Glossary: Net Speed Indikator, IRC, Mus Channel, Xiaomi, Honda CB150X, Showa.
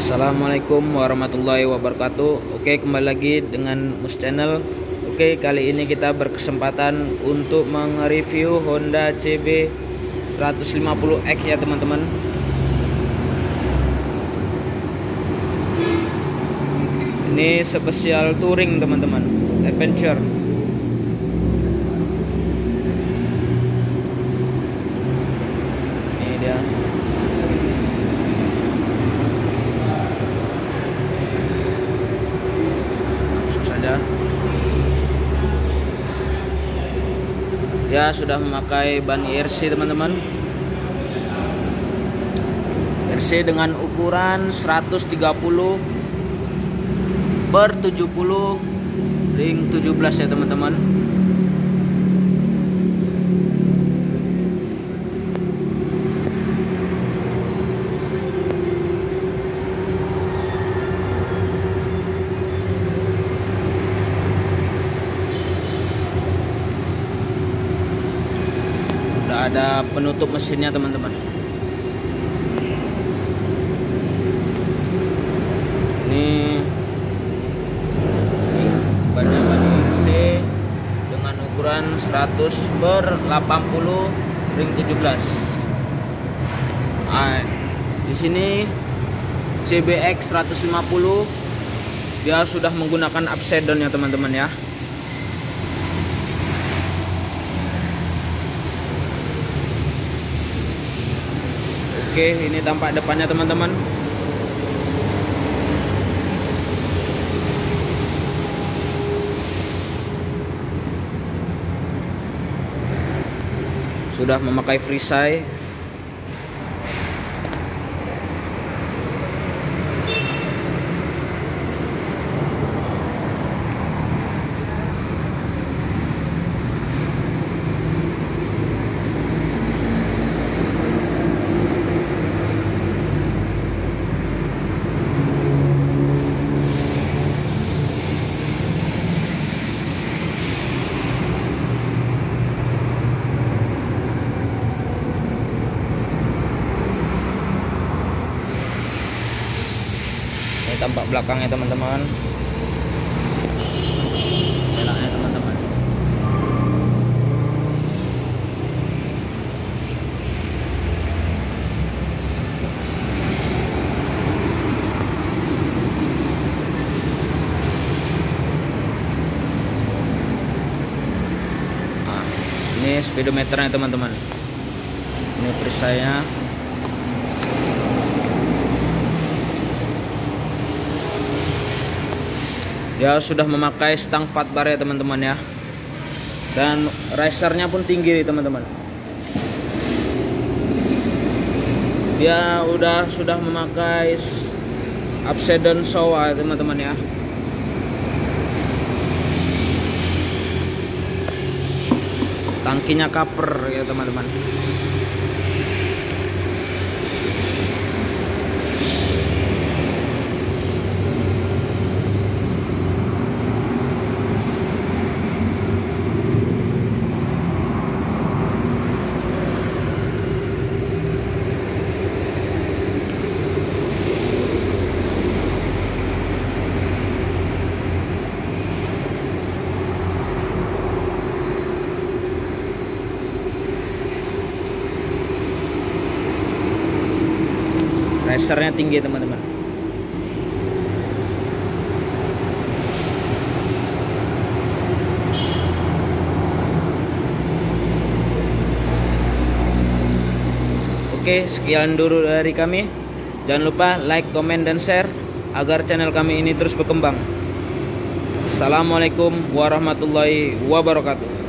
Assalamualaikum warahmatullahi wabarakatuh. Oke, kembali lagi dengan Mus Channel. Oke, kali ini kita berkesempatan untuk menge-review Honda CB150X ya teman-teman. Ini spesial touring teman-teman, adventure. Ini dia. Ya, sudah memakai ban IRC teman-teman, IRC dengan ukuran 130/70 ring 17 ya teman-teman. Ada penutup mesinnya teman-teman. Ini ban IRC dengan ukuran 100/80 ring 17. Nah, di sini CBX 150 dia sudah menggunakan upside down ya teman-teman ya. Oke, ini tampak depannya teman-teman. Sudah memakai frisai. Tampak belakangnya teman-teman, enaknya teman-teman. Nah, ini speedometernya teman-teman, ini perisainya. Ya, sudah memakai stang 4 bar ya teman-teman ya. Dan risernya pun tinggi teman-teman. Dia sudah memakai upside down Showa teman-teman ya. Tangkinya kaper ya teman-teman. Racernya tinggi teman-teman. Oke, sekian dulu dari kami. Jangan lupa like, comment, dan share agar channel kami ini terus berkembang. Assalamualaikum warahmatullahi wabarakatuh.